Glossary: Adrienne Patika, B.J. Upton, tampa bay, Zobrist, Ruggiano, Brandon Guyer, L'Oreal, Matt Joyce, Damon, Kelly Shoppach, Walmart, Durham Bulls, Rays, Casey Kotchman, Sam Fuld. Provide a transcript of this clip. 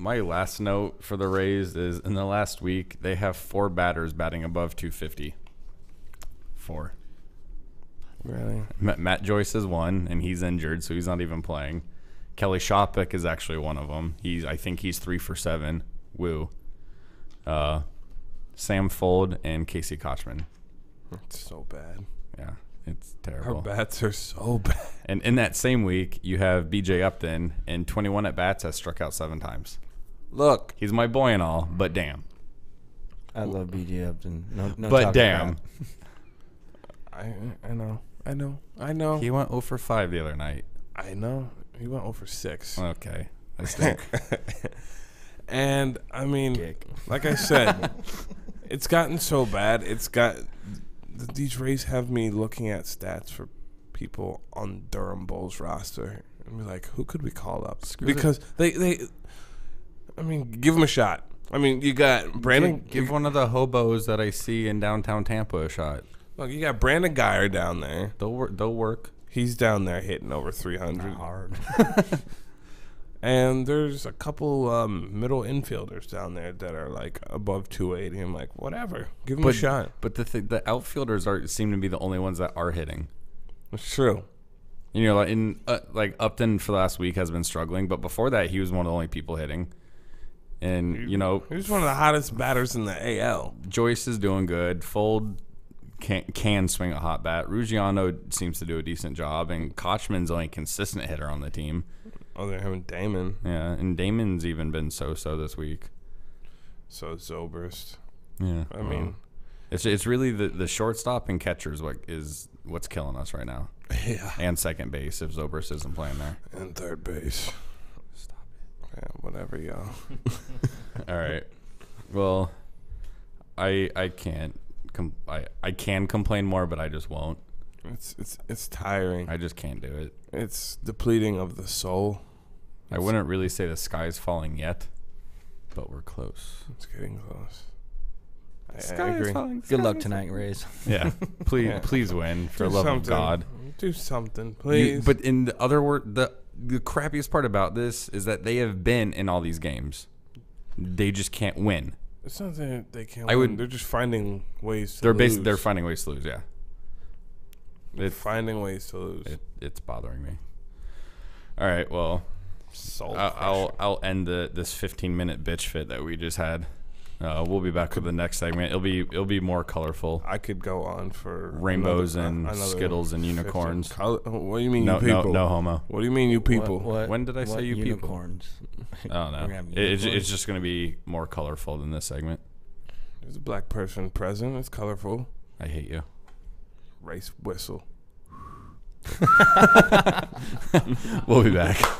my last note for the Rays is in the last week, they have 4 batters batting above .250. 4. Really? Matt Joyce is one, and he's injured, so he's not even playing. Kelly Shoppach is actually one of them. I think he's 3 for 7. Woo. Sam Fuld and Casey Kotchman. It's so bad. Yeah, it's terrible. Our bats are so bad. And in that same week, you have B.J. Upton, and 21 at-bats has struck out 7 times. Look. He's my boy and all, but damn. I love B.J. Upton. No but damn. I know. He went 0 for 5 the other night. I know. He went 0 for 6. Okay. I stink. And, I mean, like I said, it's gotten so bad. These Rays have me looking at stats for people on Durham Bulls roster. And be like, who could we call up? Because they give them a shot. I mean, you got Brandon. Give one of the hobos that I see in downtown Tampa a shot. Look, you got Brandon Guyer down there. They'll work. He's down there hitting over 300. Hard. And there's a couple middle infielders down there that are like above 280. I'm like, whatever, give them a shot. But the outfielders seem to be the only ones that are hitting. It's true. You know, like Upton for the last week has been struggling, but before that he was one of the only people hitting. And you know, he was one of the hottest batters in the AL. Joyce is doing good. Fuld can swing a hot bat. Ruggiano seems to do a decent job, and Kotchman's only consistent hitter on the team. Oh, they're having Damon. Yeah, and Damon's even been so-so this week. So Zobrist. Yeah, I mean, it's really the shortstop and catchers what's killing us right now. Yeah, and second base if Zobrist isn't playing there, and third base. Stop it. Yeah, whatever, y'all. All right. Well, I can complain more, but I just won't. It's tiring. I just can't do it. It's depleting of the soul. I wouldn't really say the sky's falling yet, but we're close. It's getting close. I agree. Good luck tonight, Rays. Yeah, please win for the love of God. Do something, please. But in the other word, the crappiest part about this is that they have been in all these games. They just can't win. It's not that they can't win. They're just finding ways to lose. They're finding ways to lose. Yeah. It's finding ways to lose. It's bothering me. All right, well, I'll end this 15-minute bitch fit that we just had. We'll be back with the next segment. It'll be more colorful. I could go on for rainbows and Skittles and unicorns. What do you mean, you people? No homo. What do you mean, you people? When did I say you unicorns? People? I don't know. It's just gonna be more colorful than this segment. There's a black person present. It's colorful. I hate you. Race whistle. We'll be back.